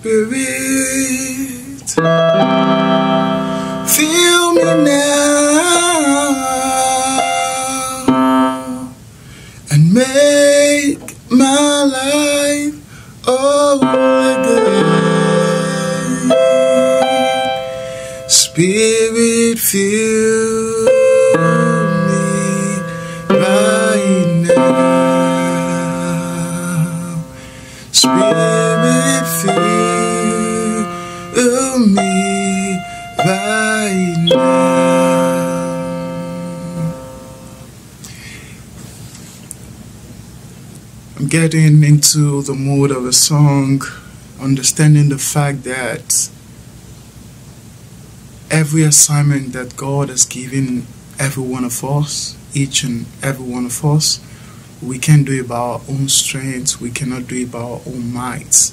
Spirit, fill me now and make my life all again. Spirit, fill me right now. Spirit, fill me right now. I'm getting into the mood of a song, understanding the fact that every assignment that God has given every one of us, each and every one of us, we can't do it by our own strength, we cannot do it by our own might.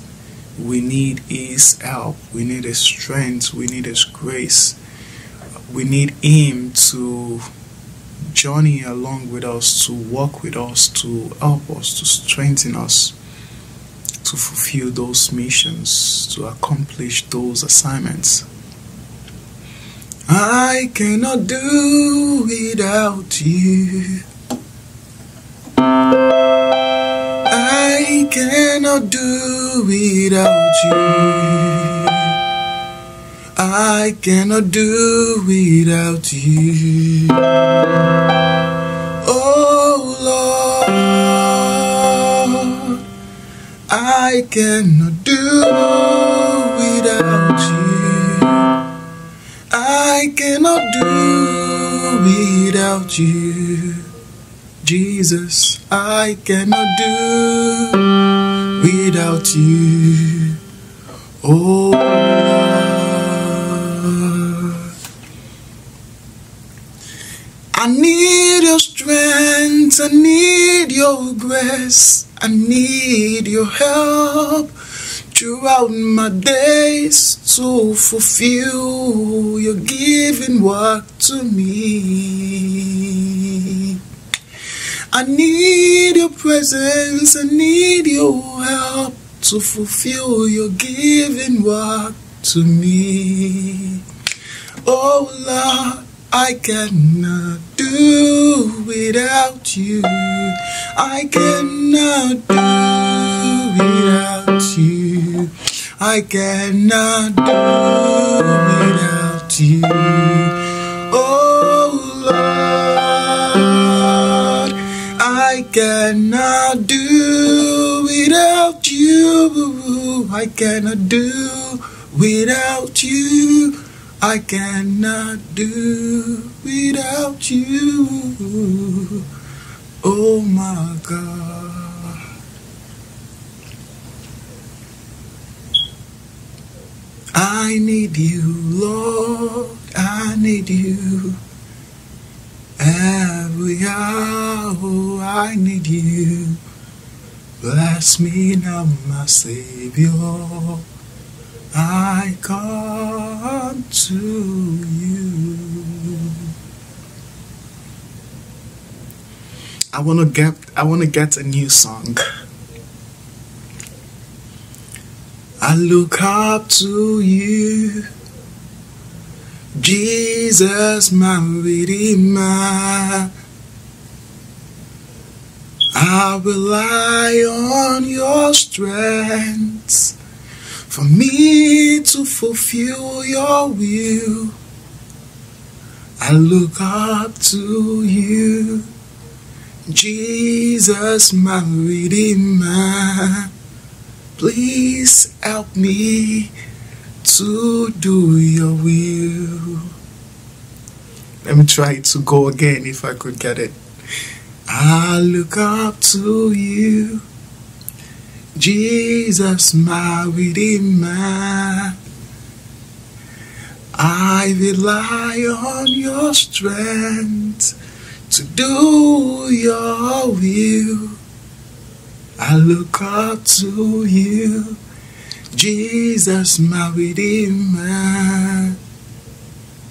We need His help, we need His strength, we need His grace. We need Him to journey along with us, to walk with us, to help us, to strengthen us, to fulfill those missions, to accomplish those assignments. I cannot do without You. I cannot do without You. I cannot do without You. Oh Lord, I cannot do without You. I cannot do without You. Jesus, I cannot do without You. Oh Lord, I need Your strength, I need Your grace, I need Your help throughout my days to fulfill Your giving work to me. I need Your presence, I need Your help to fulfill Your giving work to me. Oh Lord, I cannot do without You. I cannot do without You. I cannot do without You. Oh Lord, I cannot do without You. I cannot do without You. I cannot do without You. Oh my God. I need You, Lord. I need You. Every hour I need You. Bless me now, my Savior. I come to You. I wanna get a new song. I look up to You, Jesus, my Redeemer. I rely on Your strength for me to fulfill Your will. I look up to You, Jesus, my Redeemer. Please help me to do Your will. Let me try to go again if I could get it. I look up to You, Jesus, my Redeemer. I rely on Your strength to do Your will. I look up to You, Jesus, my Redeemer.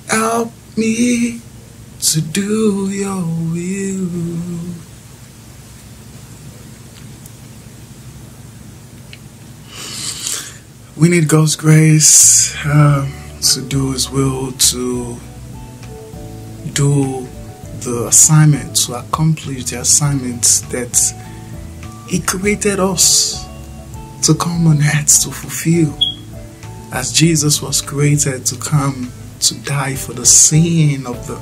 Help me to do Your will. We need God's grace to do His will, to do the assignment, to accomplish the assignments that He created us to come on earth to fulfill. As Jesus was created to come to die for the sin of the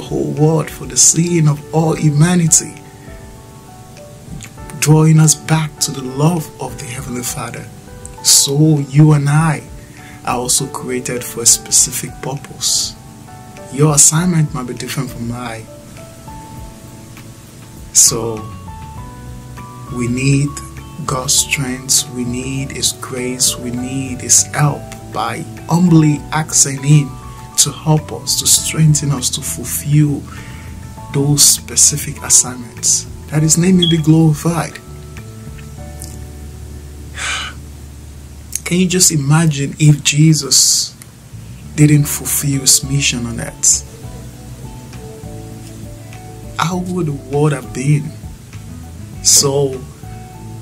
whole world, for the sin of all humanity, drawing us back to the love of the Heavenly Father. So you and I are also created for a specific purpose. Your assignment might be different from mine. So we need God's strength, we need His grace, we need His help by humbly asking Him to help us, to strengthen us, to fulfill those specific assignments, that His name may be glorified. Can you just imagine if Jesus didn't fulfill His mission on earth? How would the world have been? So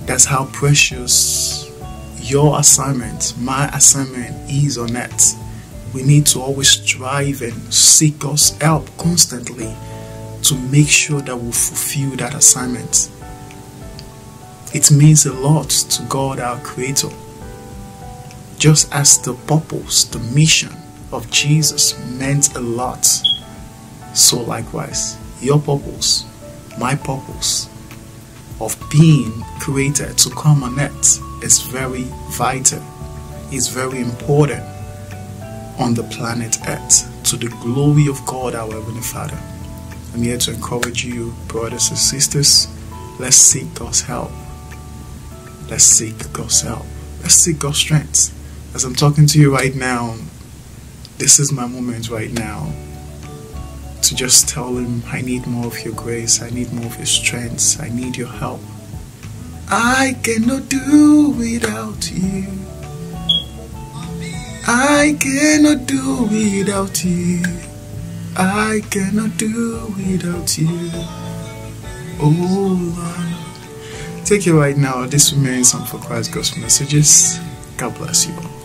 that's how precious your assignment, my assignment is on earth. We need to always strive and seek God's help constantly to make sure that we fulfill that assignment. It means a lot to God, our Creator. Just as the purpose, the mission of Jesus meant a lot, so likewise, your purpose, my purpose of being created to come on earth is very vital, is very important on the planet earth, to the glory of God our Heavenly Father. I'm here to encourage you, brothers and sisters, let's seek God's help. Let's seek God's help. Let's seek God's strength. As I'm talking to you right now, this is my moment right now to just tell Him, I need more of your grace, I need more of your strength, I need your help. I cannot do without you. I cannot do without you. I cannot do without you. Oh Lord. Take it right now. This remains on For Christ Gospel Messages. God bless you all.